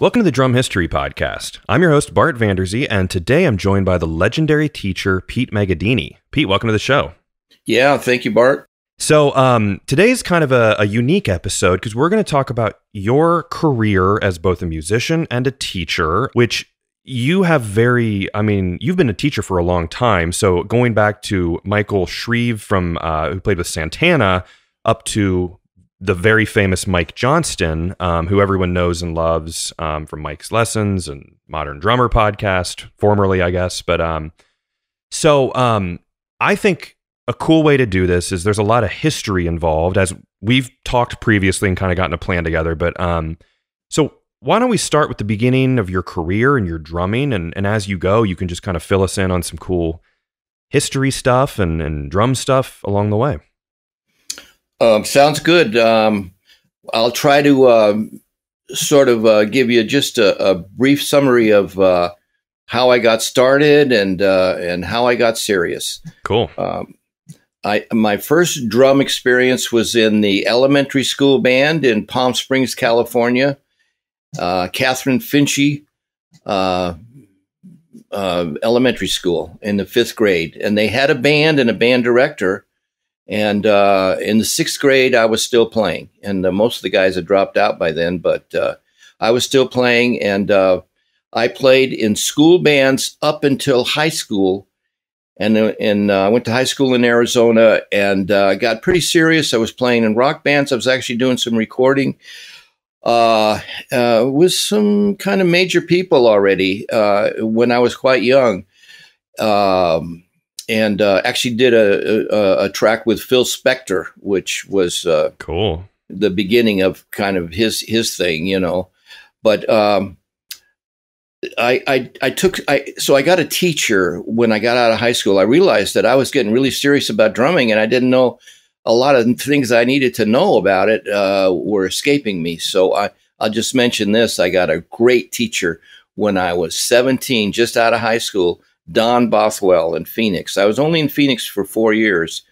Welcome to the Drum History Podcast. I'm your host, Bart Vanderzee, and today I'm joined by the legendary teacher, Pete Magadini. Pete, welcome to the show. Yeah, thank you, Bart. So today's kind of a unique episode because we're going to talk about your career as both a musician and a teacher, which you have you've been a teacher for a long time. So going back to Michael Shrieve from who played with Santana up to the very famous Mike Johnston, who everyone knows and loves from Mike's Lessons and Modern Drummer podcast, formerly, I guess. But I think a cool way to do this is there's a lot of history involved, as we've talked previously and kind of gotten a plan together. But so why don't we start with the beginning of your career and your drumming, and as you go, you can just kind of fill us in on some cool history stuff and drum stuff along the way. Sounds good. I'll try to give you just a brief summary of how I got started and how I got serious. Cool. My first drum experience was in the elementary school band in Palm Springs, California. Catherine Finchie, elementary school in the fifth grade. And they had a band and a band director. And in the sixth grade, I was still playing. And most of the guys had dropped out by then, but I was still playing. And I played in school bands up until high school. And I went to high school in Arizona and got pretty serious. I was playing in rock bands. I was actually doing some recording with some kind of major people already when I was quite young. And actually did a track with Phil Spector, which was cool. The beginning of kind of his thing, you know. But I got a teacher when I got out of high school. I realized that I was getting really serious about drumming, and I didn't know a lot of things I needed to know about it were escaping me. So I'll just mention this. I got a great teacher when I was 17, just out of high school, Don Bothwell in Phoenix. I was only in Phoenix for 4 years,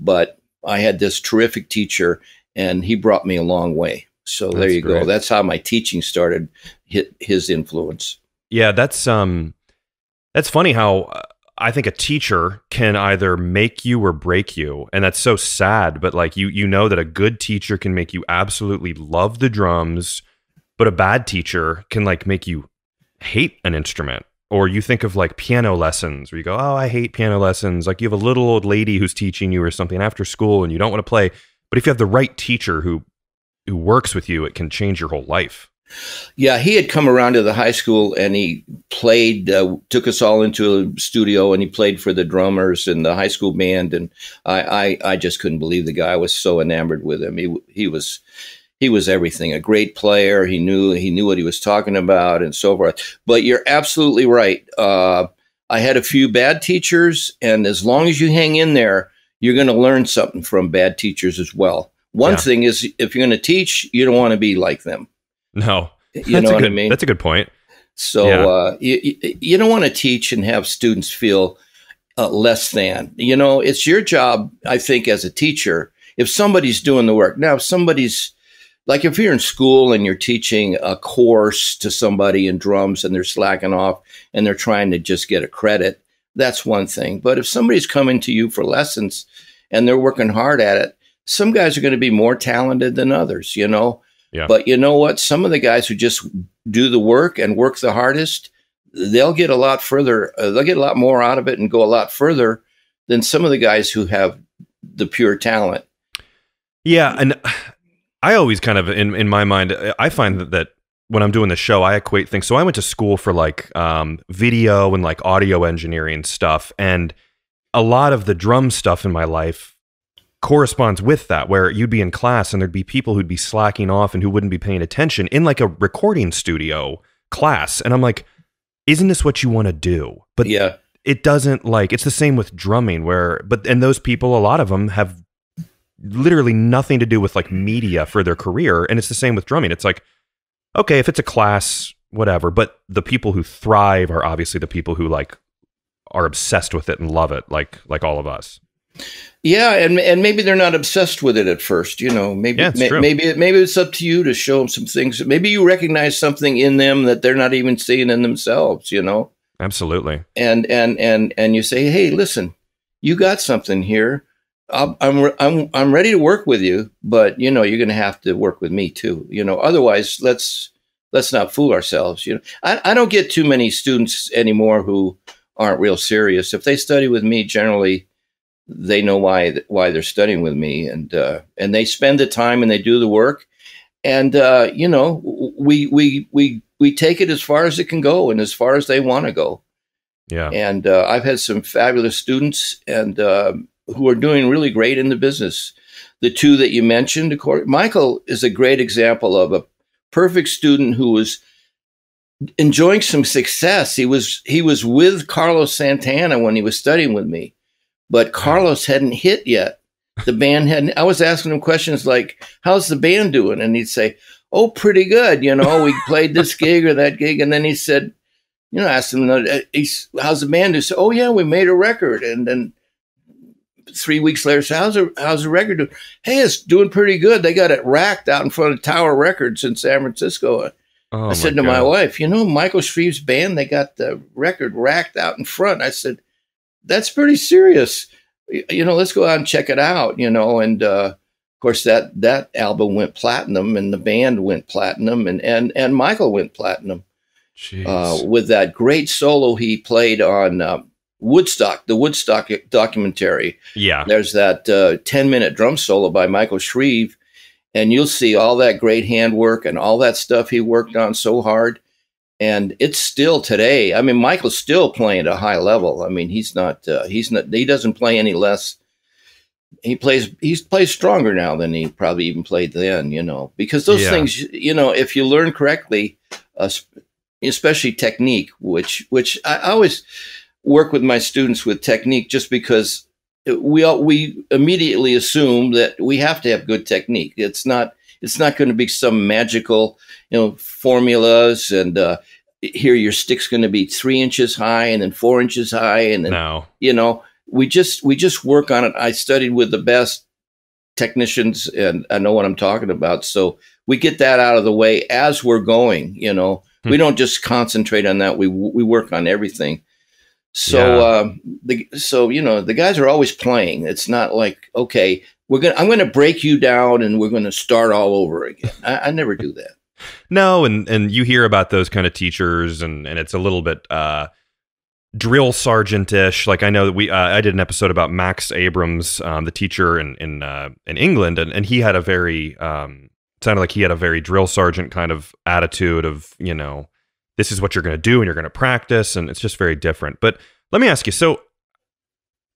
but I had this terrific teacher, and he brought me a long way. So there you go. That's how my teaching started, his influence. Yeah, that's funny how I think a teacher can either make you or break you, and that's so sad. But like you know that a good teacher can make you absolutely love the drums, but a bad teacher can like make you hate an instrument. Or you think of like piano lessons where you go, oh, I hate piano lessons. Like you have a little old lady who's teaching you or something after school and you don't want to play. But if you have the right teacher who works with you, it can change your whole life. Yeah, he had come around to the high school and he played, took us all into a studio and he played for the drummers and the high school band. And I just couldn't believe the guy. I was so enamored with him. He was everything, a great player. He knew what he was talking about and so forth. But you're absolutely right. I had a few bad teachers, and as long as you hang in there, you're going to learn something from bad teachers as well. One thing is, if you're going to teach, you don't want to be like them. No. You know what I mean? That's a good point. So yeah. You don't want to teach and have students feel less than. You know, it's your job, I think, as a teacher, if somebody's doing the work. Now, if somebody's like if you're in school and you're teaching a course to somebody in drums and they're slacking off and they're trying to just get a credit, that's one thing. But if somebody's coming to you for lessons and they're working hard at it, some guys are going to be more talented than others, you know? Yeah. But you know what? Some of the guys who just do the work and work the hardest, they'll get a lot further. They'll get a lot more out of it and go a lot further than some of the guys who have the pure talent. Yeah. And I always kind of, in my mind, I find that when I'm doing the show, I equate things. So I went to school for like video and like audio engineering stuff. And a lot of the drum stuff in my life corresponds with that, where you'd be in class and there'd be people who'd be slacking off and who wouldn't be paying attention in like a recording studio class. And I'm like, isn't this what you want to do? But yeah, it doesn't like, it's the same with drumming where, and those people, a lot of them have literally nothing to do with like media for their career. And it's the same with drumming. It's like, okay, if it's a class, whatever, but the people who thrive are obviously the people who like are obsessed with it and love it. Like all of us. Yeah, and maybe they're not obsessed with it at first, you know. Maybe maybe it's up to you to show them some things. Maybe you recognize something in them that they're not even seeing in themselves, you know. Absolutely. And you say, "Hey, listen, you got something here. I'm ready to work with you, but you know, you're going to have to work with me too. You know, otherwise, let's not fool ourselves. You know, I don't get too many students anymore who aren't real serious. If they study with me, generally, they know why they're studying with me, and they spend the time and they do the work, and you know, we take it as far as it can go and as far as they want to go. Yeah, and I've had some fabulous students and. Who are doing really great in the business. The two that you mentioned, of course, Michael is a great example of a perfect student who was enjoying some success. He was with Carlos Santana when he was studying with me, but Carlos hadn't hit yet. The band hadn't. I was asking him questions like, how's the band doing? And he'd say, oh, pretty good. You know, we played this gig or that gig. And then he said, you know, I asked him, how's the band doing? So, oh yeah, we made a record. And then, 3 weeks later, so how's the record doing? Hey, it's doing pretty good. They got it racked out in front of Tower Records in San Francisco. Oh, I said to my wife, you know, Michael Shrieve's band, they got the record racked out in front. I said, that's pretty serious. You know, let's go out and check it out, you know. And, of course, that album went platinum and the band went platinum and Michael went platinum. Jeez. With that great solo he played on Woodstock, the Woodstock documentary. Yeah. There's that 10-minute drum solo by Michael Shrieve, and you'll see all that great handwork and all that stuff he worked on so hard. And it's still today. I mean, Michael's still playing at a high level. I mean, he doesn't play any less. He plays stronger now than he probably even played then, you know, because those things, you know, if you learn correctly, especially technique, which I always work with my students with technique, just because we immediately assume that we have to have good technique. It's not going to be some magical, you know, formulas and here your stick's going to be 3 inches high and then 4 inches high and then you know, we just work on it. I studied with the best technicians and I know what I'm talking about, so we get that out of the way as we're going, you know. We don't just concentrate on that, we work on everything. So, so you know, the guys are always playing. It's not like, okay, I'm gonna break you down and we're gonna start all over again. I never do that. No, and you hear about those kind of teachers, and it's a little bit drill sergeant-ish. Like I know that I did an episode about Max Abrams, the teacher in England, and he had a very sounded like he had a very drill sergeant kind of attitude of, you know, this is what you're going to do and you're going to practice. And it's just very different. But let me ask you, so,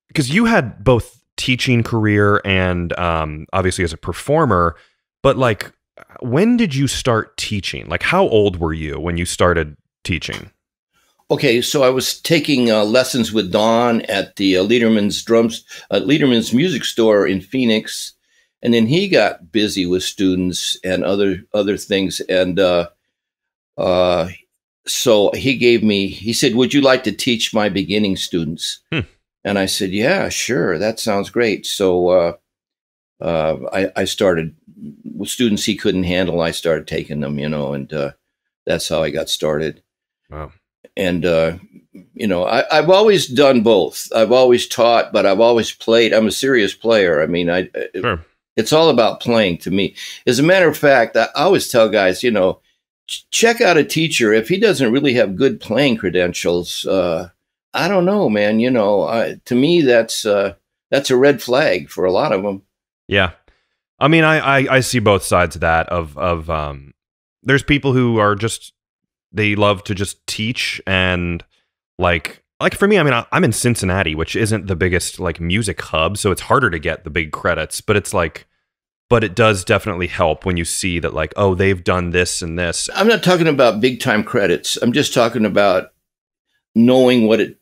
because you had both teaching career and obviously as a performer, but like, when did you start teaching? Like, how old were you when you started teaching? Okay. So I was taking lessons with Don at the Lederman's music store in Phoenix. And then he got busy with students and other things. And, so he said, would you like to teach my beginning students? And I said, yeah, sure. That sounds great. So I started with students he couldn't handle. I started taking them, you know, and that's how I got started. Wow. And, you know, I've always done both. I've always taught, but I've always played. I'm a serious player. I mean, it's all about playing to me. As a matter of fact, I always tell guys, you know, check out a teacher. If he doesn't really have good playing credentials, I don't know, man. You know, to me, that's a red flag for a lot of them. Yeah. I mean, I see both sides of that, of there's people who are just, they love to just teach. And like for me, I mean, I'm in Cincinnati, which isn't the biggest like music hub. So it's harder to get the big credits, but it's like, but it does definitely help when you see that, like, oh, they've done this and this. I'm not talking about big time credits. I'm just talking about knowing what it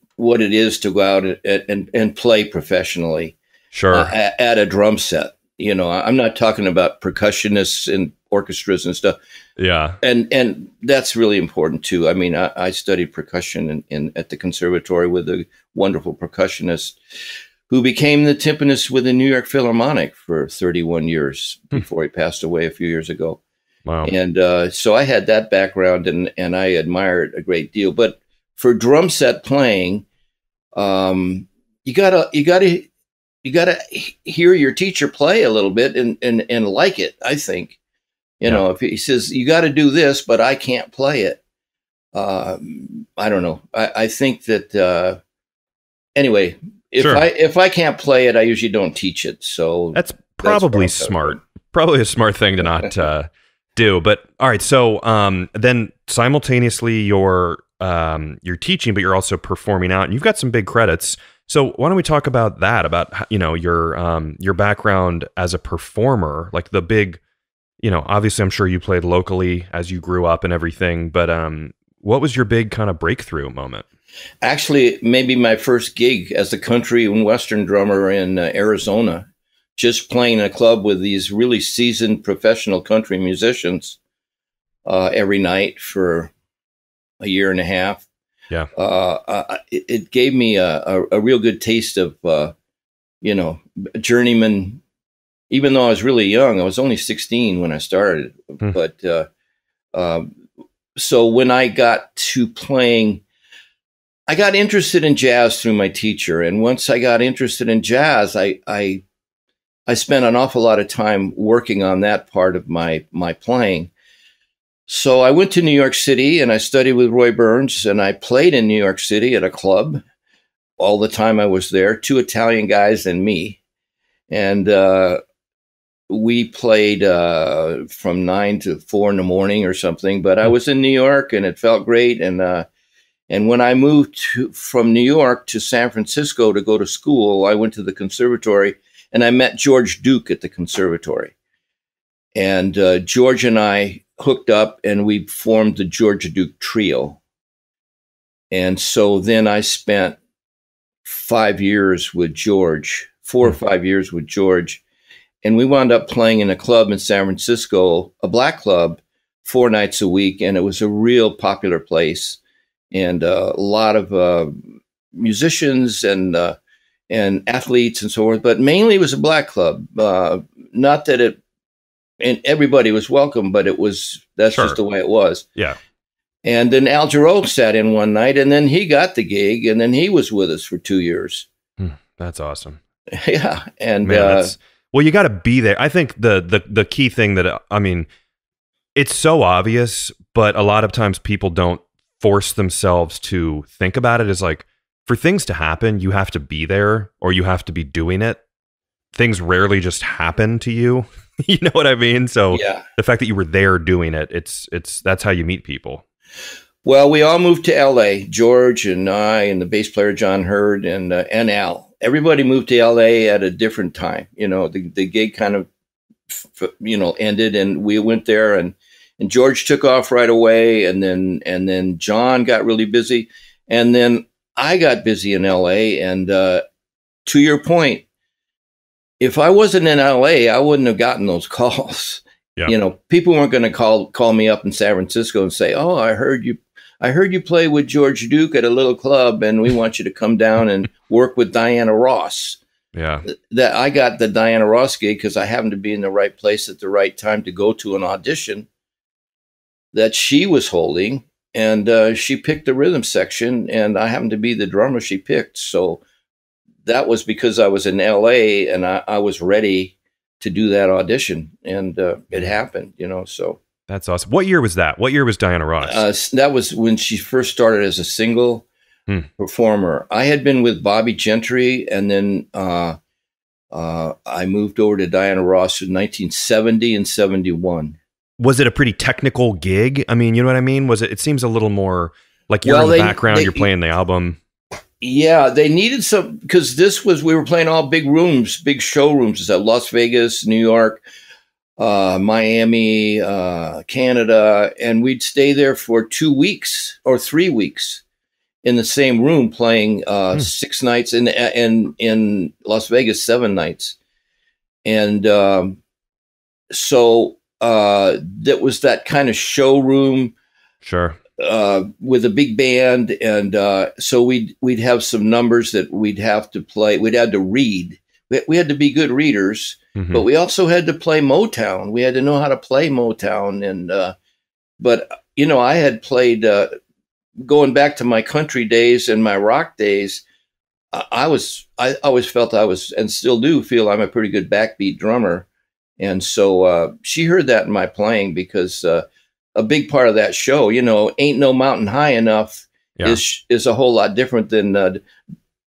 is to go out and play professionally. Sure. At a drum set. You know, I'm not talking about percussionists and orchestras and stuff. Yeah. And that's really important too. I mean, I studied percussion at the conservatory with a wonderful percussionist who became the timpanist with the New York Philharmonic for 31 years before he passed away a few years ago. Wow. And so I had that background, and I admired a great deal. But for drum set playing, you gotta hear your teacher play a little bit and like it, I think. You know, if he says, you got to do this, but I can't play it. I don't know. I think that, anyway, if I can't play it, I usually don't teach it. So that's probably smart, probably a smart thing to not, do. But all right. So, then simultaneously you're teaching, but you're also performing out, and you've got some big credits. So why don't we talk about that, about, you know, your background as a performer, like the big, you know, obviously I'm sure you played locally as you grew up and everything, but, what was your big kind of breakthrough moment? Actually, maybe my first gig as a country and Western drummer in Arizona, just playing in a club with these really seasoned professional country musicians every night for a year and a half. Yeah. It gave me a real good taste of, you know, journeyman. Even though I was really young, I was only 16 when I started. Mm. But so when I got to playing, I got interested in jazz through my teacher. And once I got interested in jazz, I spent an awful lot of time working on that part of my playing. So I went to New York City and I studied with Roy Burns, and I played in New York City at a club all the time I was there, two Italian guys and me. And we played from 9 to 4 in the morning or something, but I was in New York and it felt great. And when I moved from New York to San Francisco to go to school, I went to the conservatory and I met George Duke at the conservatory. And George and I hooked up and we formed the George Duke Trio. And so then I spent 5 years with George, 4 or 5 years with George. And we wound up playing in a club in San Francisco, a black club, 4 nights a week. And it was a real popular place. And a lot of musicians and athletes and so forth. But mainly it was a black club. Not that it, and everybody was welcome, but it was, that's just the way it was. Yeah. And then Al Jarreau sat in one night, and then he got the gig, and then he was with us for 2 years. That's awesome. Yeah. And man, well, you got to be there. I think the key thing that, I mean, it's so obvious, but a lot of times people don't force themselves to think about it, is like, for things to happen, you have to be there or you have to be doing it. Things rarely just happen to you. You know what I mean? So yeah, the fact that you were there doing it, that's how you meet people. Well, we all moved to LA, George and I and the bass player, John Hurd, and Al. Everybody moved to LA at a different time. You know, the gig kind of, you know, ended, and we went there, and George took off right away. And then John got really busy, and then I got busy in LA. And, to your point, if I wasn't in LA, I wouldn't have gotten those calls. Yeah. You know, people weren't going to call me up in San Francisco and say, "Oh, I heard you play with George Duke at a little club, and we want you to come down and work with Diana Ross." Yeah. That I got the Diana Ross gig because I happened to be in the right place at the right time to go to an audition that she was holding, and she picked the rhythm section, and I happened to be the drummer she picked. So that was because I was in LA, and I was ready to do that audition, and it happened, you know, so. That's awesome. What year was that? What year was Diana Ross? That was when she first started as a single performer. I had been with Bobby Gentry, and then I moved over to Diana Ross in 1970 and 71. Was it a pretty technical gig? I mean, you know what I mean? Was it? It seems a little more like you're in the background, you're playing the album. Yeah, they needed some, because this was, we were playing all big rooms, big showrooms at Las Vegas, New York, Miami, Canada, and we'd stay there for 2 weeks or 3 weeks in the same room playing 6 nights and in Las Vegas 7 nights. And so that was that kind of showroom with a big band, and so we'd have some numbers that we'd have to play. We'd had to read. We had to be good readers, mm-hmm. but we also had to play Motown. We had to know how to play Motown, and but you know, I had played going back to my country days and my rock days. I always felt I was, and still do feel, I'm a pretty good backbeat drummer. And so she heard that in my playing, because a big part of that show, you know, Ain't No Mountain High Enough, yeah. is a whole lot different than,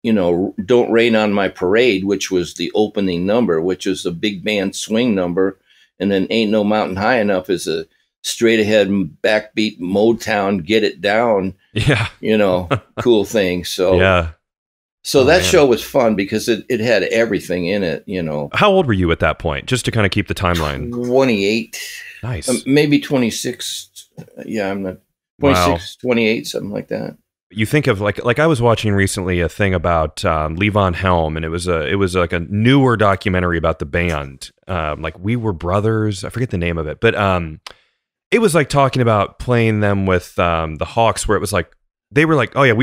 you know, Don't Rain on My Parade, which was the opening number, which is a big band swing number. And then Ain't No Mountain High Enough is a straight ahead backbeat Motown, get it down, yeah, you know, cool thing. So yeah. So that show was fun because it had everything in it, you know. How old were you at that point? Just to kind of keep the timeline. 28. Nice. Maybe 26. Yeah, I'm not 26, wow. 28, something like that. You think of like I was watching recently a thing about Levon Helm, and it was like a newer documentary about the band. Like We Were Brothers. I forget the name of it, but it was like talking about playing them with the Hawks, where it was like they were like, oh yeah,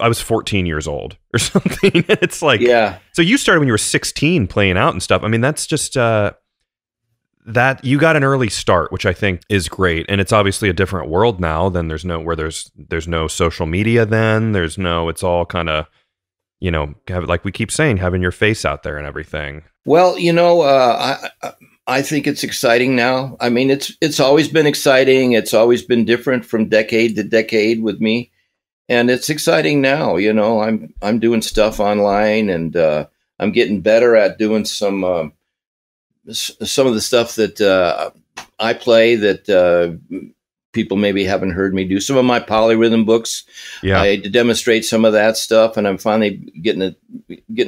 I was 14 years old or something. And it's like, yeah. So you started when you were 16 playing out and stuff. I mean, that's just, that you got an early start, which I think is great. And it's obviously a different world now than there's no social media. Then there's no, it's all kind of, you know, like we keep saying, having your face out there and everything. Well, you know, I think it's exciting now. I mean, it's always been exciting. It's always been different from decade to decade with me. And it's exciting now, you know, I'm doing stuff online, and I'm getting better at doing some of the stuff that I play that people maybe haven't heard me do. Some of my polyrhythm books, yeah. I demonstrate some of that stuff, and I'm finally getting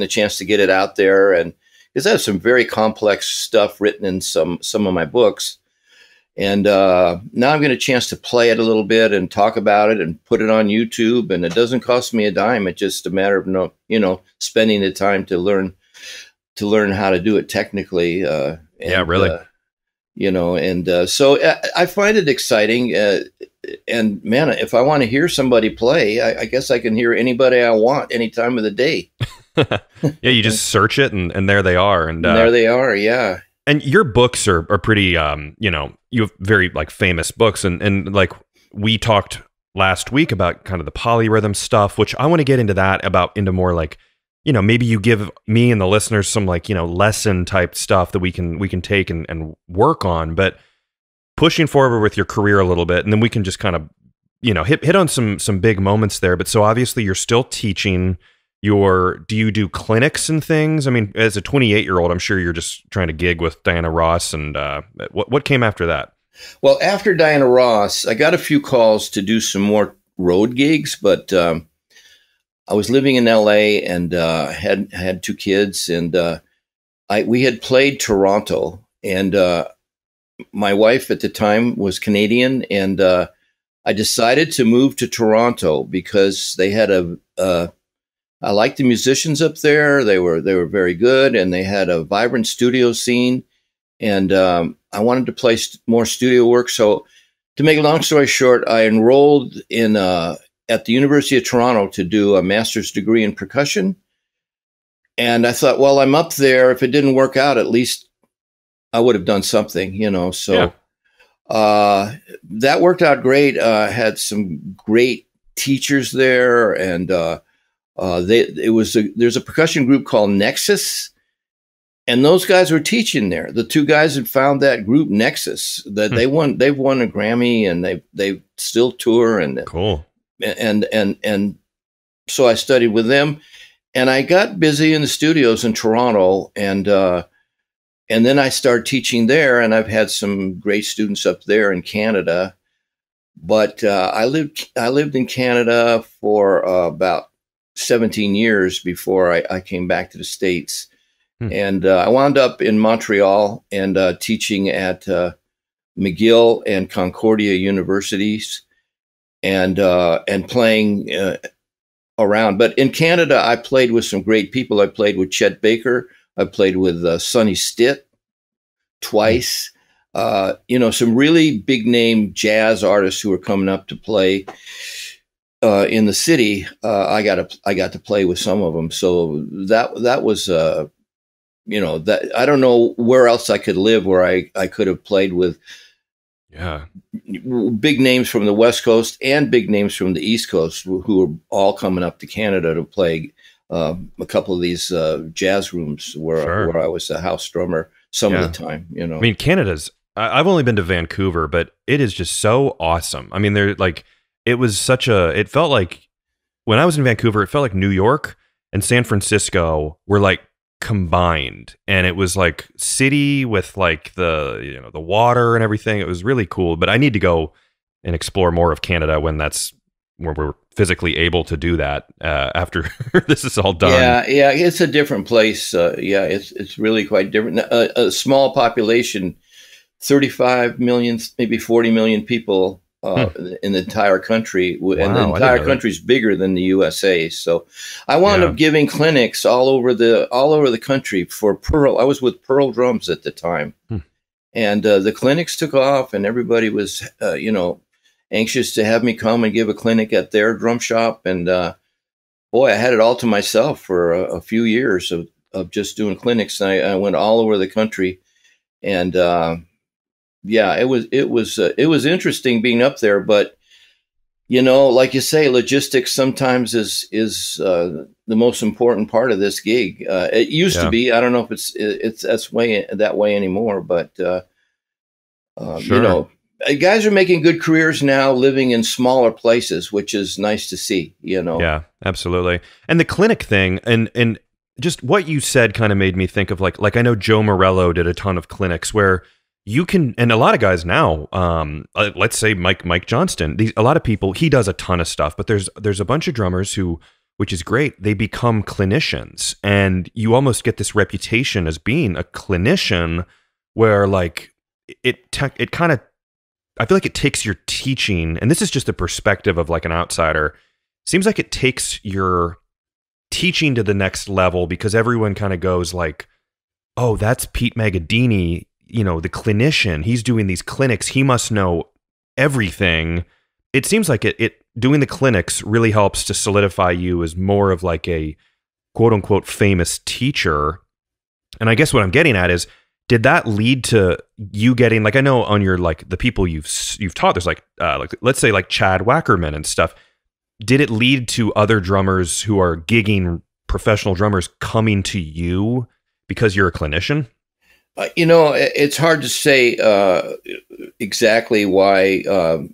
a chance to get it out there. And because I have some very complex stuff written in some of my books. And now I'm getting a chance to play it a little bit and talk about it and put it on YouTube. And it doesn't cost me a dime. It's just a matter of spending the time to learn how to do it technically. And, yeah, really. You know, and so I find it exciting. And man, if I want to hear somebody play, I guess I can hear anybody I want any time of the day. Yeah, you just search it, and there they are. And there they are. Yeah. And your books are pretty, you know, you have very like famous books. And like we talked last week about kind of the polyrhythm stuff, which I want to get into that into more like, you know, maybe you give me and the listeners some like, you know, lesson type stuff that we can take and work on, but pushing forward with your career a little bit. And then we can just kind of, you know, hit on some big moments there. But so obviously you're still teaching. Do you do clinics and things? I mean, as a 28-year-old, I'm sure you're just trying to gig with Diana Ross. And what came after that? Well, after Diana Ross, I got a few calls to do some more road gigs, but I was living in LA and had two kids, and we had played Toronto, and my wife at the time was Canadian, and I decided to move to Toronto because they had I liked the musicians up there. They were very good, and they had a vibrant studio scene. And I wanted to play more studio work. So, to make a long story short, I enrolled in at the University of Toronto to do a master's degree in percussion. And I thought, well, I'm up there. If it didn't work out, at least I would have done something, you know. So yeah. That worked out great. I had some great teachers there, and there's a percussion group called Nexus, and those guys were teaching there. The two guys that found that group Nexus, that they've won a Grammy, and they still tour, and cool. And so I studied with them, and I got busy in the studios in Toronto, and then I started teaching there, and I've had some great students up there in Canada, but I lived in Canada for about 17 years before I came back to the States. Hmm. And I wound up in Montreal and teaching at McGill and Concordia universities, and playing around. But in Canada, I played with some great people. I played with Chet Baker. I played with Sonny Stitt twice. you know, some really big name jazz artists who were coming up to play in the city. I got to play with some of them. So that was, you know, that I don't know where else I could live where I could have played with. Yeah, big names from the West Coast and big names from the East Coast who were all coming up to Canada to play a couple of these jazz rooms where I was the house drummer some of the time. You know, I mean, Canada's. I've only been to Vancouver, but it is just so awesome. I mean, they're like, it was such a. It felt like when I was in Vancouver, it felt like New York and San Francisco were like combined, and it was like city with like the, you know, the water and everything. It was really cool, but I need to go and explore more of Canada when that's when we're physically able to do that after this is all done. Yeah, it's a different place. Yeah, it's really quite different. A small population, 35 million, maybe 40 million people in the entire country. Wow, and the entire country's bigger than the USA. So I wound up giving clinics all over the country for Pearl. I was with Pearl Drums at the time, and the clinics took off, and everybody was, you know, anxious to have me come and give a clinic at their drum shop. And boy, I had it all to myself for a few years of just doing clinics. And I went all over the country, and yeah, it was interesting being up there, but you know, like you say, logistics sometimes is the most important part of this gig. It used to be. I don't know if it's that way anymore, but you know, guys are making good careers now, living in smaller places, which is nice to see. You know, yeah, absolutely. And the clinic thing, and just what you said, kind of made me think of like I know Joe Morello did a ton of clinics where. You can, and a lot of guys now, let's say Mike Johnston, a lot of people, he does a ton of stuff, but there's a bunch of drummers who, which is great, they become clinicians, and you almost get this reputation as being a clinician where like it kind of, I feel like it takes your teaching, and this is just the perspective of like an outsider, seems like it takes your teaching to the next level because everyone kind of goes like, oh, that's Pete Magadini. You know, the clinician, he's doing these clinics, he must know everything. It seems like it doing the clinics really helps to solidify you as more of like a quote unquote famous teacher. And I guess what I'm getting at is, did that lead to you getting, like, I know on your, like, the people you've taught, there's like let's say like Chad Wackerman and stuff. Did it lead to other drummers who are gigging, professional drummers, coming to you because you're a clinician? You know, it's hard to say exactly why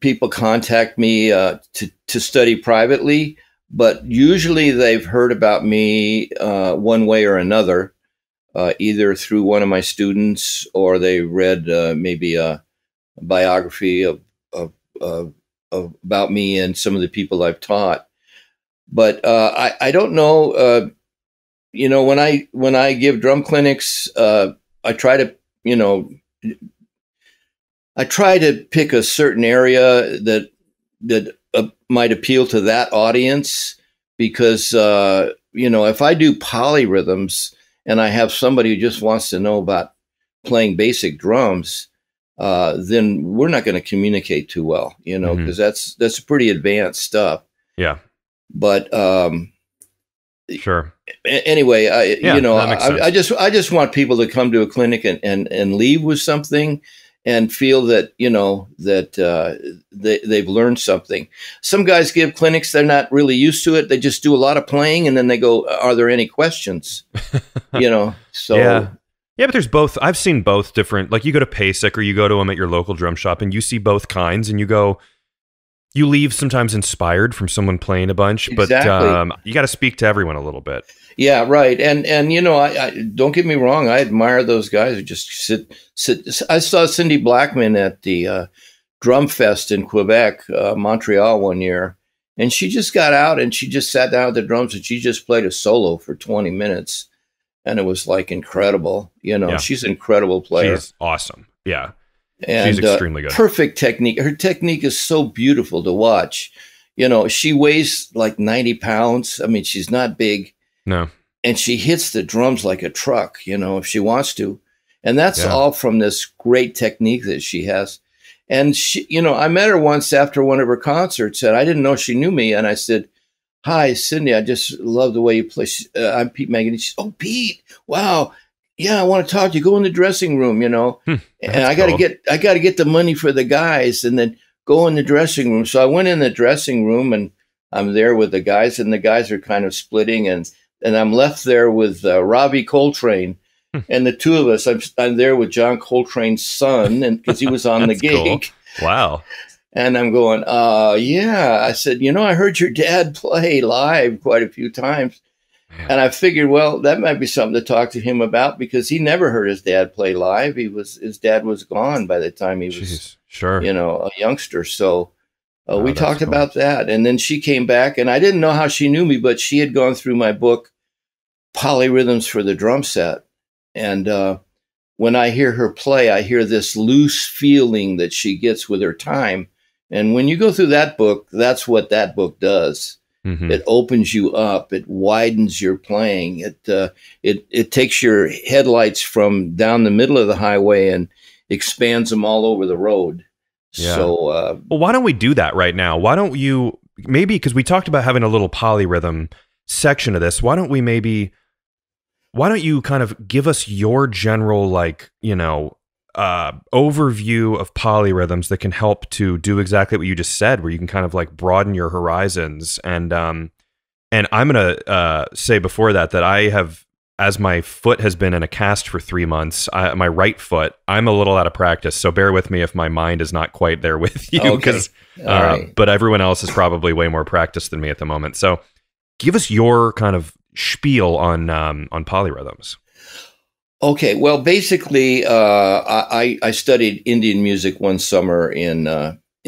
people contact me to study privately, but usually they've heard about me one way or another, either through one of my students, or they read maybe a biography of about me and some of the people I've taught. But I don't know. You know, when I give drum clinics, I try to, you know, I try to pick a certain area that might appeal to that audience, because, you know, if I do polyrhythms and I have somebody who just wants to know about playing basic drums, then we're not going to communicate too well, you know, because that's pretty advanced stuff. Yeah. But, sure. Anyway, you know, I just want people to come to a clinic and leave with something, and feel that, you know, that they've learned something. Some guys give clinics, they're not really used to it. They just do a lot of playing, and then they go, "Are there any questions?" You know. So yeah, but there's both. I've seen both different. Like, you go to PASIC or you go to them at your local drum shop, and you see both kinds, and you go. You leave sometimes inspired from someone playing a bunch, but you got to speak to everyone a little bit. Yeah, right. And you know, I don't get me wrong. I admire those guys who just sit. I saw Cindy Blackman at the Drum Fest in Quebec, Montreal one year, and she just got out and she just sat down at the drums and she just played a solo for 20 minutes. And it was like incredible. You know, she's an incredible player. She's awesome. Yeah. And she's extremely good. Perfect technique. Her technique is so beautiful to watch. You know, she weighs like 90 pounds. I mean, she's not big. No. And she hits the drums like a truck, you know, if she wants to. And that's all from this great technique that she has. And she, you know, I met her once after one of her concerts, and I didn't know she knew me. And I said, "Hi, Cindy, I just love the way you play. I'm Pete Magadini." She said, "Oh, Pete, wow. Yeah, I want to talk to you. Go in the dressing room, you know." And I got to get the money for the guys and then go in the dressing room. So I went in the dressing room, and I'm there with the guys, and the guys are kind of splitting, and I'm left there with Robbie Coltrane. And the two of us, I'm there with John Coltrane's son, and because he was on the gig. Cool. Wow. And I'm going, yeah. I said, "You know, I heard your dad play live quite a few times." Man. And I figured, well, that might be something to talk to him about, because he never heard his dad play live. He was, his dad was gone by the time he was, you know, a youngster. So we talked about that. And then she came back, and I didn't know how she knew me, but she had gone through my book, Polyrhythms for the Drum Set. And when I hear her play, I hear this loose feeling that she gets with her time. And when you go through that book, that's what that book does. Mm-hmm. It opens you up. It widens your playing. It, it takes your headlights from down the middle of the highway and expands them all over the road. Yeah. So, well, why don't we do that right now? Why don't you, maybe, because we talked about having a little polyrhythm section of this, why don't we maybe... Why don't you kind of give us your general, like, you know, overview of polyrhythms that can help to do exactly what you just said, where you can kind of like broaden your horizons. And I'm going to say before that, that I have, as my foot has been in a cast for 3 months, my right foot, I'm a little out of practice. So bear with me if my mind is not quite there with you, because, but everyone else is probably way more practiced than me at the moment. So give us your kind of spiel on polyrhythms. Okay, well, basically, I studied Indian music one summer in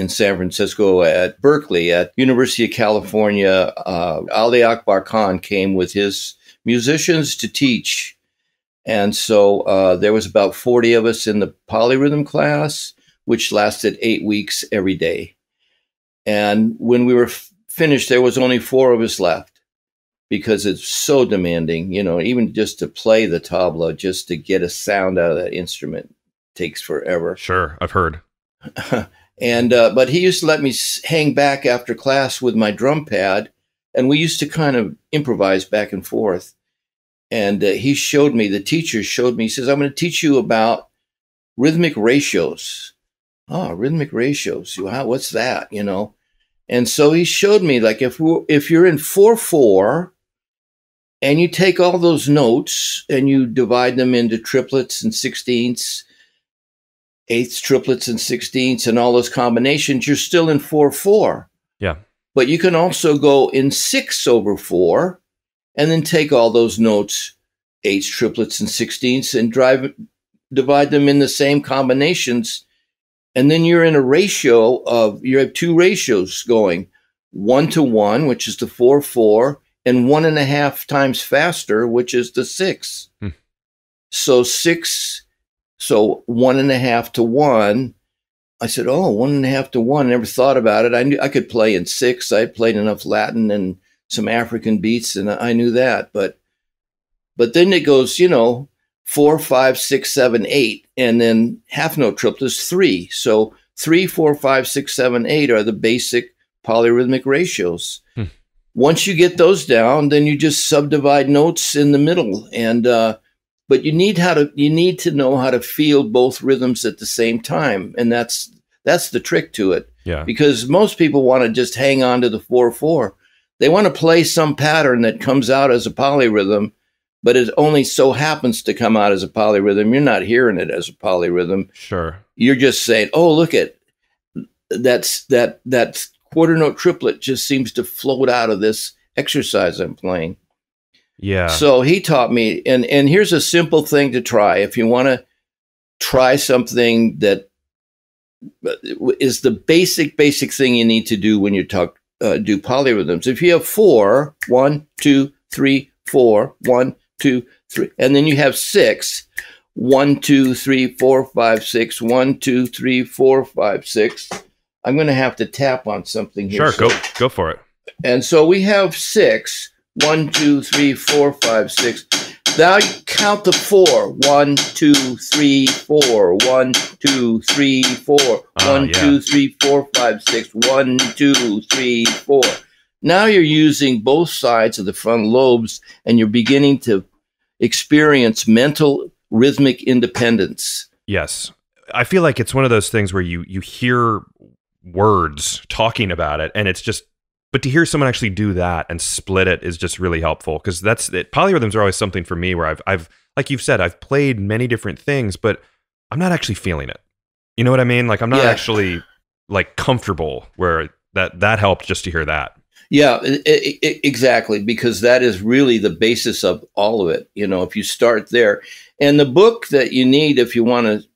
San Francisco at Berkeley at University of California. Ali Akbar Khan came with his musicians to teach, and so there was about 40 of us in the polyrhythm class, which lasted 8 weeks every day. And when we were finished, there was only 4 of us left, because it's so demanding, you know, even just to play the tabla, just to get a sound out of that instrument takes forever. Sure, I've heard. And, but he used to let me hang back after class with my drum pad, and we used to kind of improvise back and forth. And he showed me, the teacher showed me, he says, "I'm going to teach you about rhythmic ratios." Oh, rhythmic ratios. Wow, what's that, you know? And so he showed me, like, if you're in 4/4, and you take all those notes and you divide them into triplets and sixteenths, eighths, triplets and sixteenths, and all those combinations, you're still in 4/4. Yeah. But you can also go in 6/4 and then take all those notes, eighths, triplets and sixteenths, and divide them in the same combinations. And then you're in a ratio of, you have 2 ratios going, 1:1, which is the 4/4, and 1.5 times faster, which is the 6. Hmm. So 6, so 1.5 to 1. I said, oh, 1.5 to 1. Never thought about it. I knew I could play in 6. I played enough Latin and some African beats, and I knew that. But then it goes, you know, 4, 5, 6, 7, 8, and then half note triplets, 3. So 3, 4, 5, 6, 7, 8 are the basic polyrhythmic ratios. Hmm. Once you get those down, then you just subdivide notes in the middle. And but you need to know how to feel both rhythms at the same time, and that's the trick to it. Yeah. Because most people want to just hang on to the 4/4. They want to play some pattern that comes out as a polyrhythm, but it only so happens to come out as a polyrhythm. You're not hearing it as a polyrhythm. Sure. You're just saying, oh, look at that quarter note triplet just seems to float out of this exercise I'm playing. Yeah. So he taught me, and here's a simple thing to try. If you want to try something that is the basic thing you need to do when you do polyrhythms. If you have 4, 1, 2, 3, 4, 1, 2, 3, and then you have 6, 1, 2, 3, 4, 5, 6, 1, 2, 3, 4, 5, 6. I'm going to have to tap on something here. Sure, so. Go for it. And so we have 6, 1, 2, 3, 4, 5, 6, Now you count to four. 1, 2, 3, 4. 1, 2, 3, 4. 1, 2, 3, 4, 5, 6. 1, 2, 3, 4. Now you're using both sides of the frontal lobes, and you're beginning to experience mental rhythmic independence. Yes. I feel like it's one of those things where you hear words talking about it, and it's just, but to hear someone actually do that and split it is just really helpful, because that's it. Polyrhythms are always something for me where I've like you've said, I've played many different things, but I'm not actually feeling it. You know what I mean? Like I'm not actually like comfortable where that helped just to hear that. Yeah, exactly, because that is really the basis of all of it. You know, if you start there, and the book that you need if you want to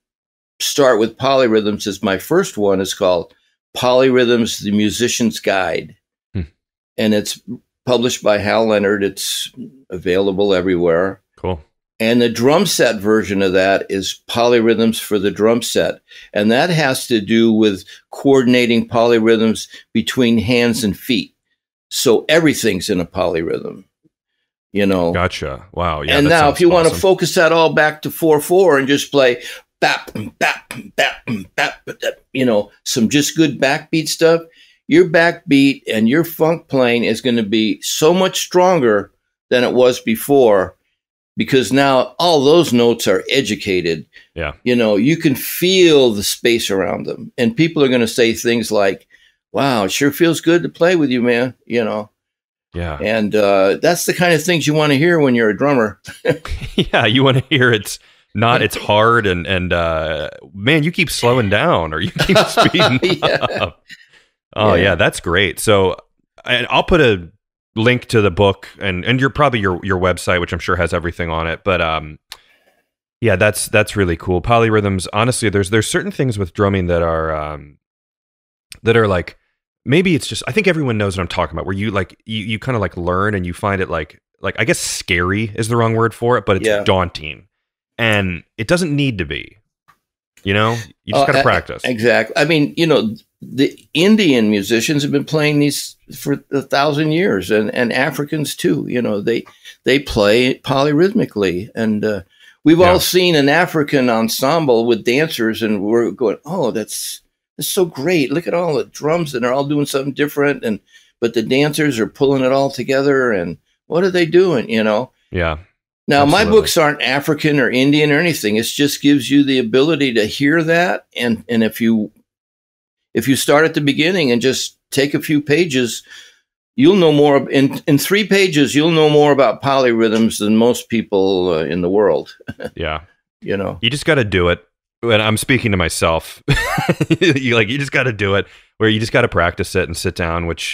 start with polyrhythms is my first one. It's called Polyrhythms: The Musician's Guide, and it's published by Hal Leonard. It's available everywhere. Cool. And the drum set version of that is Polyrhythms for the Drum Set. And that has to do with coordinating polyrhythms between hands and feet. So everything's in a polyrhythm, you know. Gotcha. Wow. Yeah. And now if you want to focus that all back to 4/4 and just play bap, bap, bap, bap, bap, you know, some just good backbeat stuff, your backbeat and your funk playing is going to be so much stronger than it was before, because now all those notes are educated. Yeah. You know, you can feel the space around them, and people are going to say things like, wow, it sure feels good to play with you, man. You know? Yeah. And that's the kind of things you want to hear when you're a drummer. Yeah. You want to hear it's hard. And man, you keep slowing down or you keep speeding up. Oh yeah. That's great. So I'll put a link to the book and your website, which I'm sure has everything on it. But, yeah, that's really cool. Polyrhythms. Honestly, there's certain things with drumming that are like, maybe it's just, I think everyone knows what I'm talking about, where you like, you kind of like learn and you find it like, I guess scary is the wrong word for it, but it's daunting, and it doesn't need to be, you know, you just got to practice. Exactly. I mean, you know, the Indian musicians have been playing these for 1,000 years, and Africans too, you know, they play polyrhythmically, and, we've all seen an African ensemble with dancers, and we're going, oh, that's so great. Look at all the drums, and they're all doing something different. But the dancers are pulling it all together. And what are they doing? You know? Yeah. Now, my books aren't African or Indian or anything. It just gives you the ability to hear that. And if you start at the beginning and just take a few pages, you'll know more. In 3 pages, you'll know more about polyrhythms than most people in the world. Yeah. You know, you just got to do it. And I'm speaking to myself, you just got to do it, where you just got to practice it and sit down, which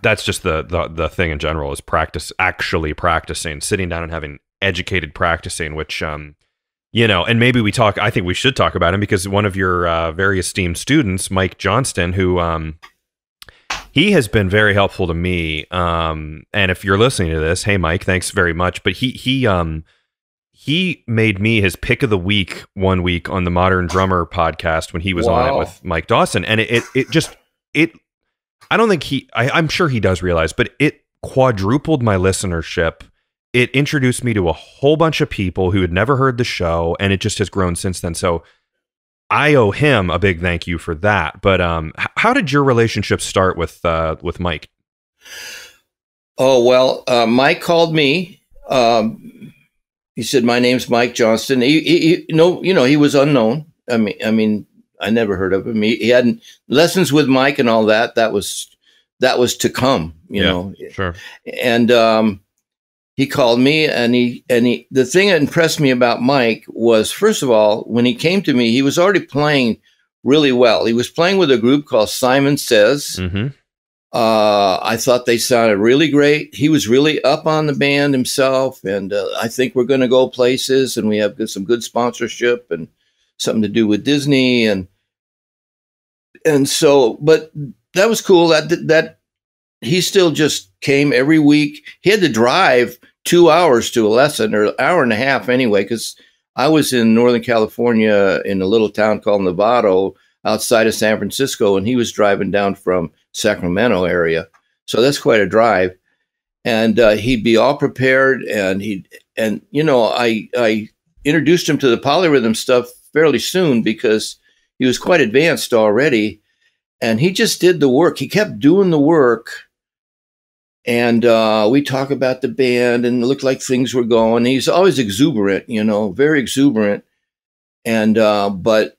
that's just the thing in general, is practice, actually practicing, sitting down and having educated practicing, which, you know, and maybe I think we should talk about him, because one of your very esteemed students, Mike Johnston, who he has been very helpful to me. And if you're listening to this, hey, Mike, thanks very much. But he made me his pick of the week one week on the Modern Drummer podcast when he was on it with Mike Dawson. And I don't think I'm sure he does realize, but it quadrupled my listenership. It introduced me to a whole bunch of people who had never heard the show, and it just has grown since then. So I owe him a big thank you for that. But, how did your relationship start with Mike? Oh, well, Mike called me, he said, "My name's Mike Johnston." He was unknown. I mean, I never heard of him. He hadn't lessons with Mike and all that. That was to come, you know. Sure. And he called me, and the thing that impressed me about Mike was, first of all, when he came to me, he was already playing really well. He was playing with a group called Simon Says. Mm-hmm. I thought they sounded really great. He was really up on the band himself, and I think we're going to go places, and we have some good sponsorship and something to do with Disney, and so. But that was cool. That he still just came every week. He had to drive 2 hours to a lesson, or an hour and a half anyway, because I was in Northern California in a little town called Novato, outside of San Francisco, and he was driving down from Sacramento area. So that's quite a drive. and he'd be all prepared, and you know, I introduced him to the polyrhythm stuff fairly soon because he was quite advanced already, and he just did the work. He kept doing the work, and we talk about the band, and it looked like things were going. He's always exuberant, you know, very exuberant, and but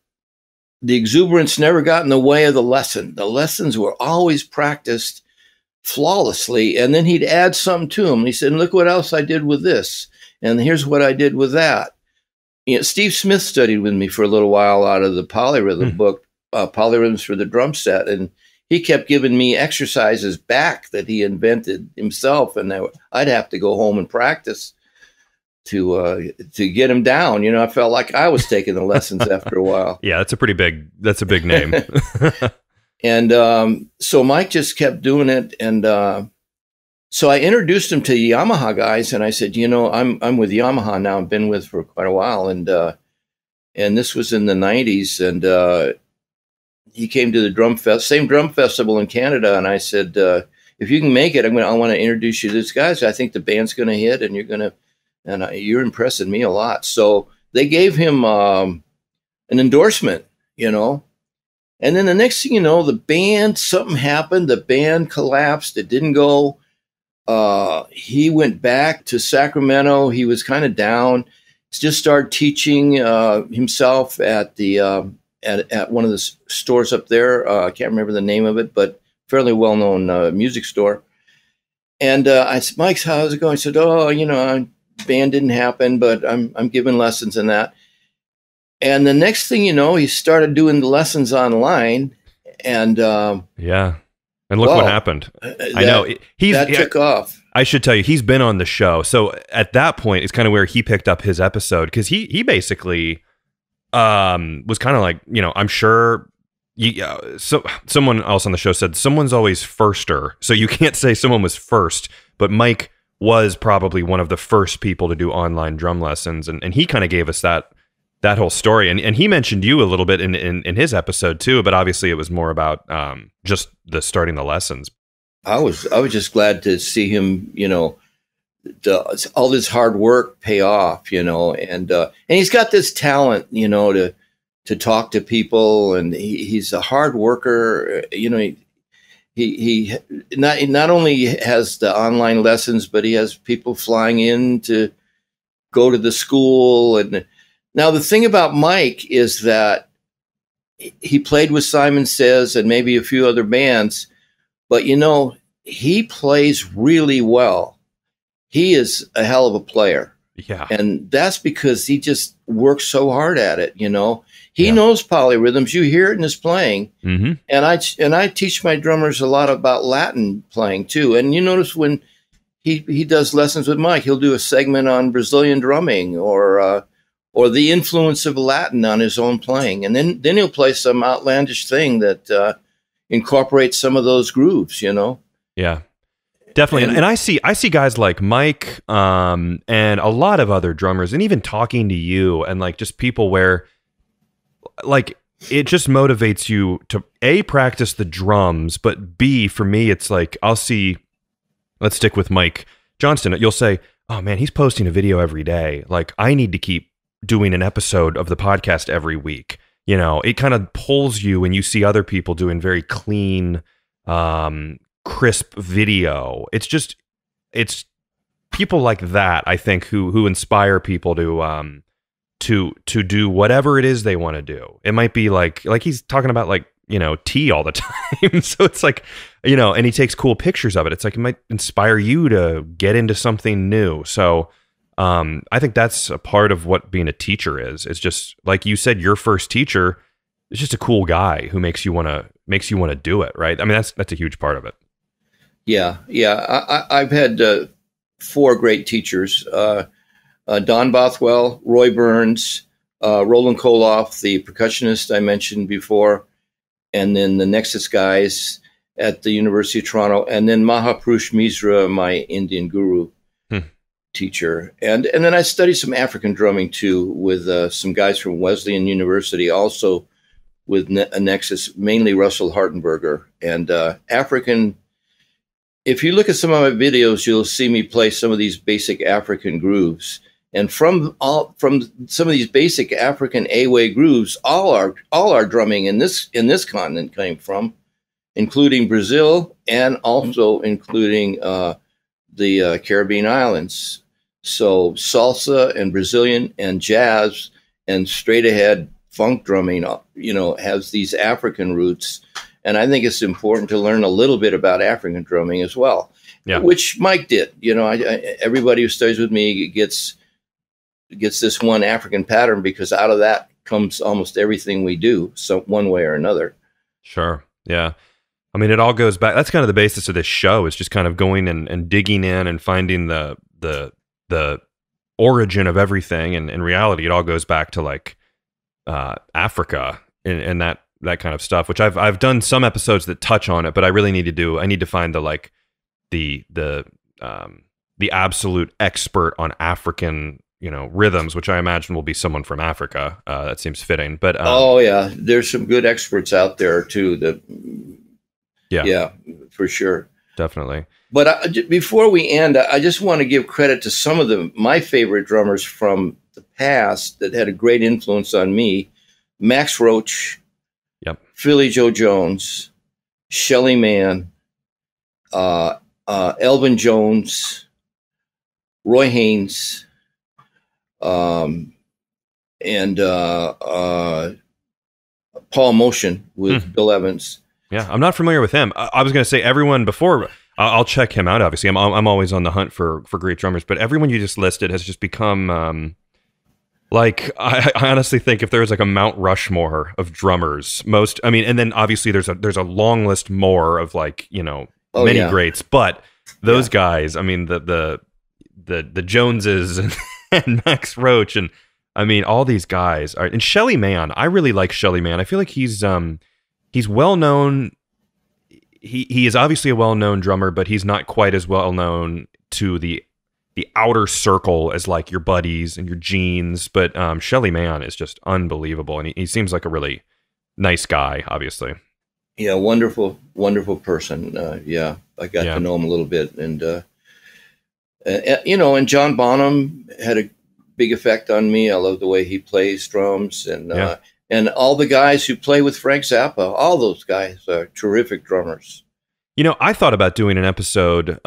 the exuberance never got in the way of the lesson. The lessons were always practiced flawlessly, and then he'd add something to them. He said, "Look what else I did with this, and here's what I did with that." You know, Steve Smith studied with me for a little while out of the polyrhythm book, Polyrhythms for the Drum Set, and he kept giving me exercises back that he invented himself, and I'd have to go home and practice to get him down. You know, I felt like I was taking the lessons after a while. Yeah, that's a pretty big, that's a big name. And so Mike just kept doing it, and so I introduced him to Yamaha guys, and I said, you know, I'm with Yamaha now. I've been with for quite a while, and this was in the 90s, and he came to the drum fest, same drum festival in Canada, and I said, if you can make it, I want to introduce you to these guys. I think the band's going to hit, and you're impressing me a lot. So they gave him an endorsement, you know. And then the next thing you know, the band, something happened. The band collapsed. It didn't go. He went back to Sacramento. He was kind of down. Just started teaching himself at the at one of the stores up there. I can't remember the name of it, but fairly well known music store. And I said, "Mike, how's it going?" He said, "Oh, you know, band didn't happen, but I'm giving lessons in that." And the next thing you know, he started doing the lessons online, and yeah. And look what happened. I know. That took off. I should tell you, he's been on the show. So at that point, it's kind of where he picked up his episode, because he basically was kind of like, you know, I'm sure someone else on the show said someone's always firster. So you can't say someone was first, but Mike was probably one of the first people to do online drum lessons. And he kind of gave us that whole story. And he mentioned you a little bit in his episode too, but obviously it was more about just the starting the lessons. I was just glad to see him, you know, all this hard work pay off, you know, and he's got this talent, you know, to talk to people, and he's a hard worker, you know. He not only has the online lessons, but he has people flying in to go to the school. And now, the thing about Mike is that he played with Simon Says and maybe a few other bands, but, you know, he plays really well. He is a hell of a player. Yeah. And that's because he just works so hard at it, you know. He knows polyrhythms. You hear it in his playing. Mm-hmm. And I teach my drummers a lot about Latin playing, too. And you notice when he does lessons with Mike, he'll do a segment on Brazilian drumming or the influence of Latin on his own playing. And then he'll play some outlandish thing that incorporates some of those grooves, you know? Yeah, definitely. And I see guys like Mike and a lot of other drummers, and even talking to you, and like just people where like it just motivates you to A, practice the drums, but B, for me, it's like let's stick with Mike Johnston. You'll say, oh man, he's posting a video every day. Like I need to keep doing an episode of the podcast every week. You know, it kind of pulls you when you see other people doing very clean, crisp video. It's people like that, I think, who inspire people to do whatever it is they want to do. It might be like he's talking about, like, you know, tea all the time. So it's like, you know, and he takes cool pictures of it. It's like, it might inspire you to get into something new. So, I think that's a part of what being a teacher is. It's just like you said, your first teacher is just a cool guy who makes you want to do it. Right. I mean, that's a huge part of it. Yeah. Yeah. I've had, 4 great teachers, Don Bothwell, Roy Burns, Roland Koloff, the percussionist I mentioned before, and then the Nexus guys at the University of Toronto, and then Mahapurush Misra, my Indian guru teacher. And then I studied some African drumming too with some guys from Wesleyan University, also with Nexus, mainly Russell Hartenberger. And African If you look at some of my videos, you'll see me play some of these basic African grooves. And from some of these basic African Awe grooves, all our drumming in this continent came from, including Brazil and also including the Caribbean islands. So salsa and Brazilian and jazz and straight ahead funk drumming, you know, has these African roots. And I think it's important to learn a little bit about African drumming as well, yeah. Which Mike did. You know, everybody who studies with me gets this one African pattern, because out of that comes almost everything we do, so one way or another. Sure. Yeah. I mean, it all goes back. That's kind of the basis of this show, is just kind of going and digging in and finding the origin of everything. And in reality, it all goes back to like Africa and that kind of stuff, which I've done some episodes that touch on it, but I really need to do, I need to find the absolute expert on African, you know, rhythms, which I imagine will be someone from Africa. That seems fitting, but, oh yeah, there's some good experts out there too. Yeah, for sure. Definitely. But before we end, I just want to give credit to some of my favorite drummers from the past that had a great influence on me. Max Roach, yep. Philly Joe Jones, Shelley Mann, Elvin Jones, Roy Haynes, and Paul Motion with Bill Evans. Yeah, I'm not familiar with him. I was going to say everyone before. I'll check him out. Obviously, I'm always on the hunt for great drummers. But everyone you just listed has just become like, I honestly think if there was like a Mount Rushmore of drummers, and then obviously there's a long list more of, like, you know, many greats. But those guys, I mean, the Joneses and Max Roach, and I mean all these guys are, and Shelley Mann. I really like Shelley Mann. I feel like he's well known. He is obviously a well known drummer, but he's not quite as well known to the outer circle as like your buddies and your Jeans. But Shelley Mann is just unbelievable, and he seems like a really nice guy. Obviously, yeah, wonderful, wonderful person. Yeah, I got to know him a little bit, and you know, and John Bonham had a big effect on me. I love the way he plays drums, and all the guys who play with Frank Zappa, all those guys are terrific drummers. You know, I thought about doing an episode,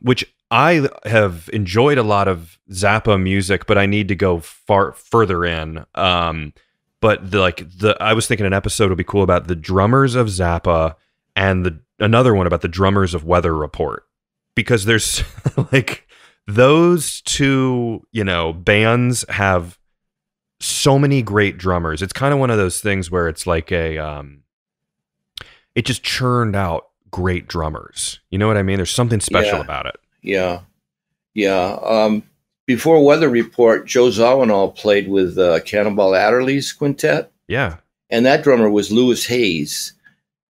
which I have enjoyed a lot of Zappa music, but I need to go further in. But I was thinking an episode would be cool about the drummers of Zappa, and another one about the drummers of Weather Report, because there's like those two, you know, bands have so many great drummers. It's kind of one of those things where it's like it just churned out great drummers. You know what I mean? There's something special about it. Yeah. Yeah. Before Weather Report, Joe Zawinul played with Cannonball Adderley's quintet. Yeah. And that drummer was Lewis Hayes.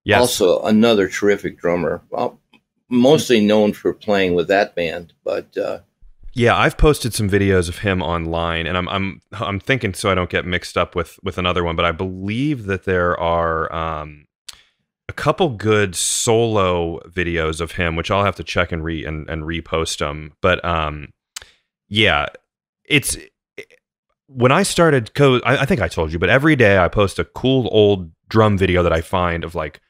Yes. Also another terrific drummer. Well, mostly known for playing with that band, but, yeah, I've posted some videos of him online, and I'm thinking, so I don't get mixed up with another one, but I believe that there are a couple good solo videos of him, which I'll have to check and repost them. But yeah, when I started, I think I told you, but every day I post a cool old drum video that I find of, like,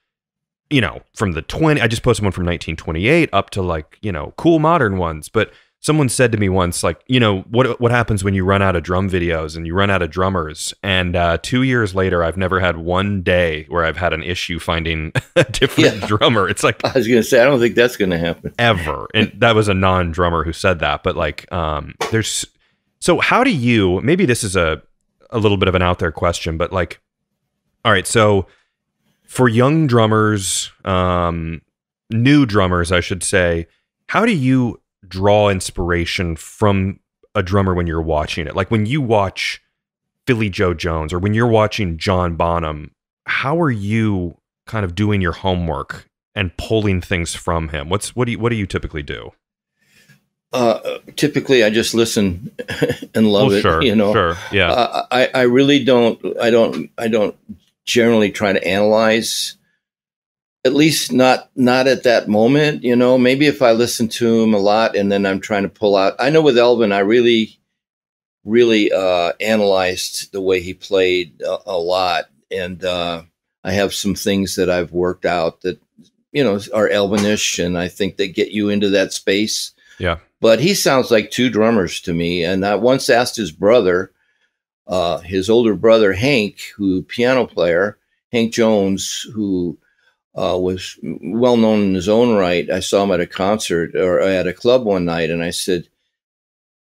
you know, from the 20s. I just posted one from 1928 up to, like, you know, cool modern ones, but. Someone said to me once, like, you know, what happens when you run out of drum videos and you run out of drummers? And 2 years later, I've never had one day where I've had an issue finding a different drummer. It's like, I was going to say, I don't think that's going to happen ever. And that was a non-drummer who said that. But like, so how do you? Maybe this is a little bit of an out there question, but like, all right, so for young drummers, new drummers, I should say, how do you draw inspiration from a drummer when you're watching it? Like when you watch Philly Joe Jones or when you're watching John Bonham, how are you kind of doing your homework and pulling things from him? What do you typically do? Typically I just listen and love it. Sure, you know, sure. Yeah. I really don't generally try to analyze at least not at that moment, you know. Maybe if I listen to him a lot and then I'm trying to pull out. I know with Elvin, I really analyzed the way he played a lot. And I have some things that I've worked out that, you know, are Elvin-ish, and I think they get you into that space. Yeah. But he sounds like two drummers to me. And I once asked his brother, his older brother, Hank, who piano player, Hank Jones, who... was well known in his own right. I saw him at a concert or at a club one night, and I said,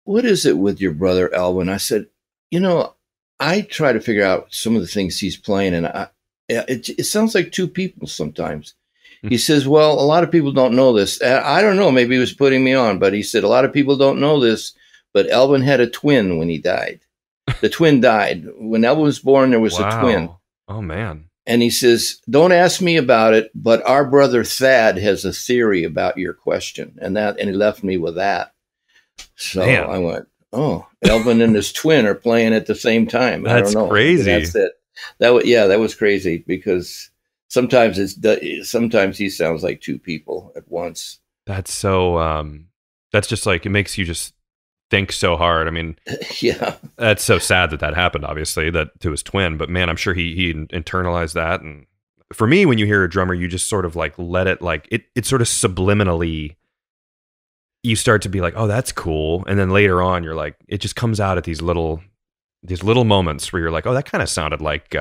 "What is it with your brother Elvin?" I said, "You know, I try to figure out some of the things he's playing, and it sounds like two people sometimes." Mm-hmm. He says, "Well, a lot of people don't know this." I don't know. Maybe he was putting me on, but he said, "A lot of people don't know this, but Elvin had a twin when he died. The twin died when Elvin was born. There was a twin." Oh man. And he says, "Don't ask me about it, but our brother Thad has a theory about your question." And he left me with that. So damn. I went, "Oh, Elvin and his twin are playing at the same time." That's I don't know. Crazy. That's it. That was crazy, because sometimes sometimes he sounds like two people at once. That's so. That's just like, it makes you just think so hard. I mean, yeah, that's so sad that happened, obviously, that to his twin, but man, I'm sure he internalized that. And for me, when you hear a drummer, you just sort of like let it, like it sort of subliminally, you start to be like, "Oh, that's cool." And then later on, you're like, it just comes out at these little moments where you're like, "Oh, that kind of sounded like,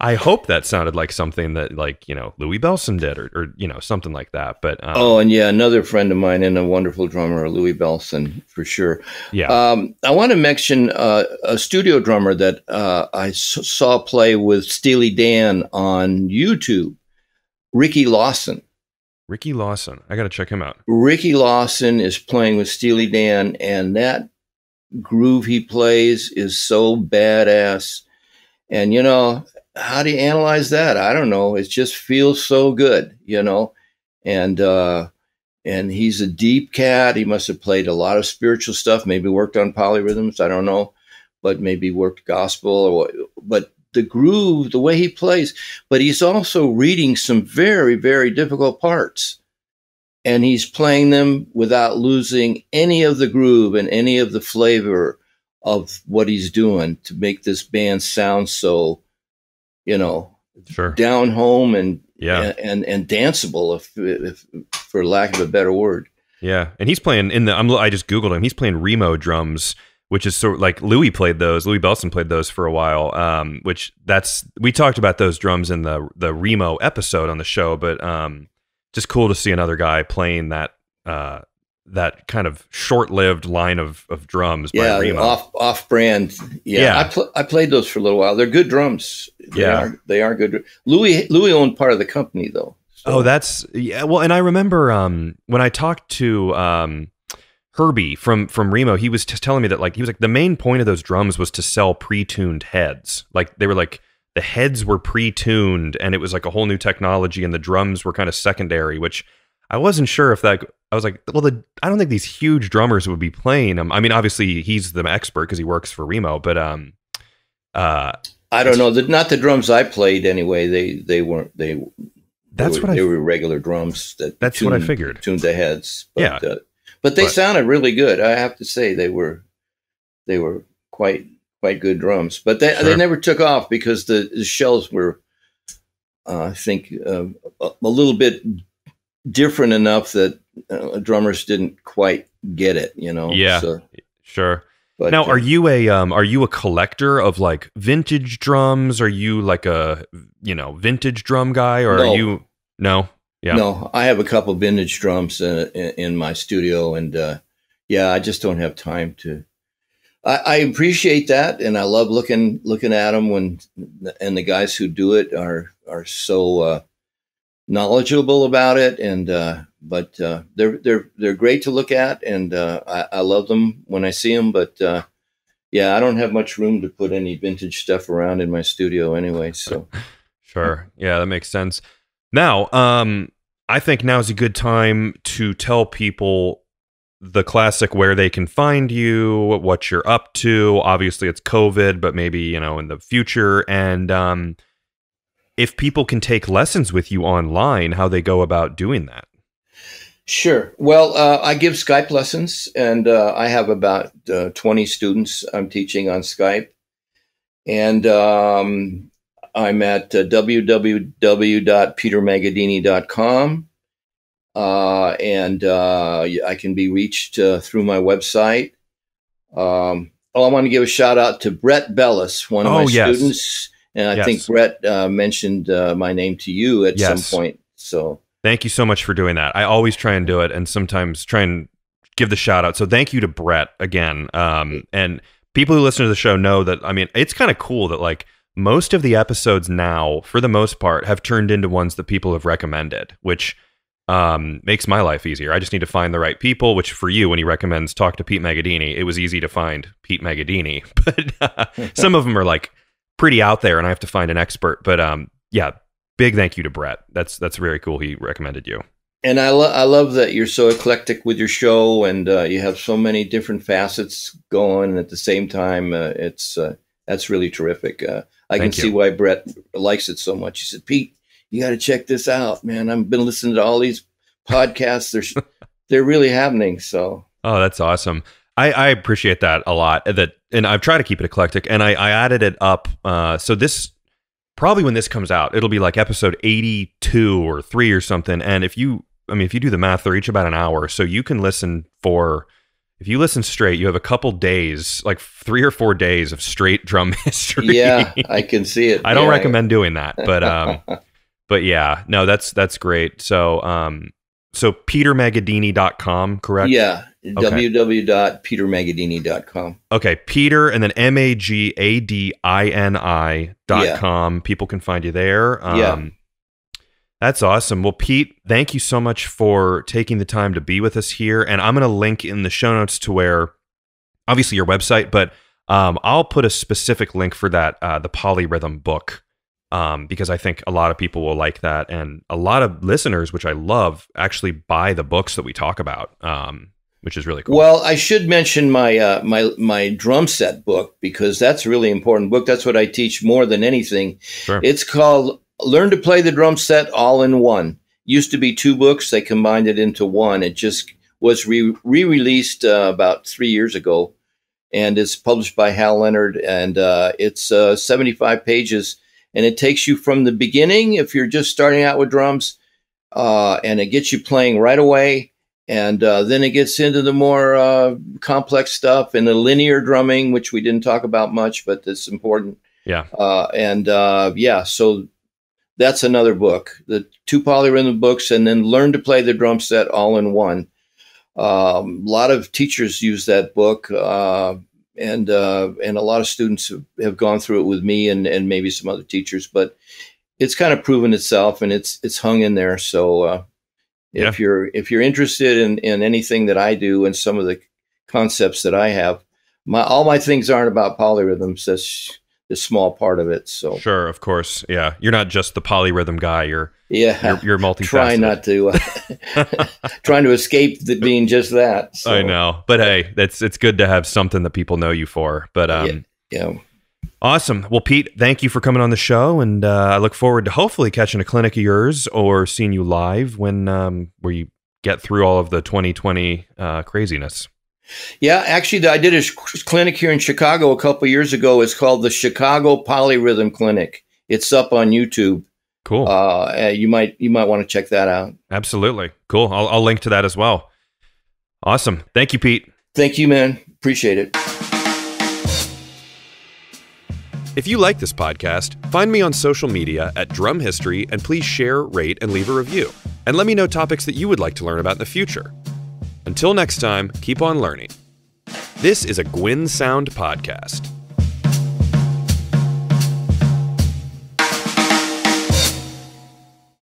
I hope that sounded like something that, like, you know, Louis Bellson did or you know, something like that." But, oh, and yeah, another friend of mine and a wonderful drummer, Louis Bellson, for sure. Yeah. I want to mention, a studio drummer that, I saw play with Steely Dan on YouTube, Ricky Lawson. Ricky Lawson. I got to check him out. Ricky Lawson is playing with Steely Dan, and that groove he plays is so badass. And you know, how do you analyze that? I don't know, it just feels so good, you know. And and he's a deep cat. He must have played a lot of spiritual stuff, maybe worked on polyrhythms, I don't know, but maybe worked gospel or but the groove, the way he plays, but he's also reading some very, very difficult parts. And he's playing them without losing any of the groove and any of the flavor of what he's doing to make this band sound so, you know, sure, down home and yeah, and danceable, if for lack of a better word. Yeah, and he's playing in the. I just googled him. He's playing Remo drums, which is sort of like Louis played those. Louis Bellson played those for a while. We talked about those drums in the Remo episode on the show, but just cool to see another guy playing that that kind of short-lived line of drums. Yeah, by Remo. Off-brand. Yeah, yeah. I played those for a little while. They're good drums. They are good. Louis owned part of the company though. So. Oh, that's yeah. Well, and I remember when I talked to Herbie from Remo, he was just telling me that, like, he was like, the main point of those drums was to sell pre-tuned heads. Like they were like. The heads were pre-tuned, and it was like a whole new technology, and the drums were kind of secondary, which I wasn't sure if that. I was like, well, I don't think these huge drummers would be playing them. I mean, obviously he's the expert because he works for Remo, but I don't know. Not the drums I played anyway. They weren't. They were regular drums. That's what I figured. Tuned the heads. But, yeah, but they sounded really good. I have to say they were quite good drums, but they never took off because the shells were, I think, a little bit different enough that drummers didn't quite get it, you know? Yeah, so, sure. But, now, are you a collector of like vintage drums? Are you like a, you know, vintage drum guy, or no. Are you? No. Yeah. No, I have a couple of vintage drums in my studio, and yeah, I just don't have time to. I appreciate that, and I love looking at them and the guys who do it are so knowledgeable about it, and but they're great to look at, and I love them when I see them. But yeah, I don't have much room to put any vintage stuff around in my studio anyway. So sure, yeah, that makes sense. Now, I think now is a good time to tell people. The classic, where they can find you, what you're up to. Obviously, it's COVID, but maybe, you know, in the future. And if people can take lessons with you online, how they go about doing that. Sure. Well, I give Skype lessons, and I have about 20 students I'm teaching on Skype. And I'm at www.petermagadini.com. And I can be reached through my website. Oh, I want to give a shout out to Brett Bellis, one of my students. And I think Brett mentioned my name to you at some point. So thank you so much for doing that. I always try and do it, and sometimes try and give the shout out. So thank you to Brett again. And people who listen to the show know that, I mean, it's kind of cool that like most of the episodes now, for the most part, have turned into ones that people have recommended, which makes my life easier. I just need to find the right people, which for you, when he recommends Talk to Pete Magadini, it was easy to find Pete Magadini. But some of them are like pretty out there and I have to find an expert. But yeah, big thank you to Brett. That's very cool. He recommended you. And I love that you're so eclectic with your show, and you have so many different facets going at the same time. That's really terrific. I can see why Brett likes it so much. He said, Pete, you got to check this out, man. I've been listening to all these podcasts. They're really happening. So, oh, that's awesome. I appreciate that a lot. And I've tried to keep it eclectic, and I added it up. So this, probably when this comes out, it'll be like episode 82 or 3 or something. And if you, I mean, if you do the math, they're each about an hour. So you can listen for, if you listen straight, you have a couple days, like 3 or 4 days of straight drum history. Yeah, I can see it. I don't recommend doing that, but, but yeah, no, that's great. So, so petermagadini.com, correct? Yeah. Okay. www.petermagadini.com. Okay. Peter and then MAGADINI.com. Yeah. People can find you there. Yeah. That's awesome. Well, Pete, thank you so much for taking the time to be with us here. And I'm going to link in the show notes to where, obviously, your website, but I'll put a specific link for that, the Polyrhythm book, because I think a lot of people will like that. And a lot of listeners, which I love, actually buy the books that we talk about, which is really cool. Well, I should mention my, my drum set book, because that's a really important book. That's what I teach more than anything. Sure. It's called Learn to Play the Drum Set All in One. Used to be 2 books. They combined it into one. It just was re-released about 3 years ago, and it's published by Hal Leonard, and it's 75 pages, and it takes you from the beginning if you're just starting out with drums, and it gets you playing right away, and then it gets into the more complex stuff and the linear drumming, which we didn't talk about much, but it's important. Yeah. Yeah, so that's another book, the 2 Polyrhythm books, and then Learn to Play the Drum Set All in One. A lot of teachers use that book, and a lot of students have gone through it with me, and maybe some other teachers, but it's kind of proven itself, and it's hung in there. So if you're interested in anything that I do and some of the concepts that I have, all my things aren't about polyrhythms. That's the small part of it. So sure, of course. Yeah. You're not just the polyrhythm guy. You're multifaceted. Trying not to, trying to escape being just that. So. I know, but hey, it's good to have something that people know you for, but, yeah. Awesome. Well, Pete, thank you for coming on the show. And, I look forward to hopefully catching a clinic of yours or seeing you live when, where you get through all of the 2020, craziness. Yeah, actually, I did a clinic here in Chicago a couple of years ago. It's called the Chicago Polyrhythm Clinic. It's up on YouTube. Cool. You might want to check that out. Absolutely. Cool. I'll link to that as well. Awesome. Thank you, Pete. Thank you, man. Appreciate it. If you like this podcast, find me on social media at Drum History, and please share, rate, and leave a review. And let me know topics that you would like to learn about in the future. Until next time, keep on learning. This is a Gwyn Sound podcast.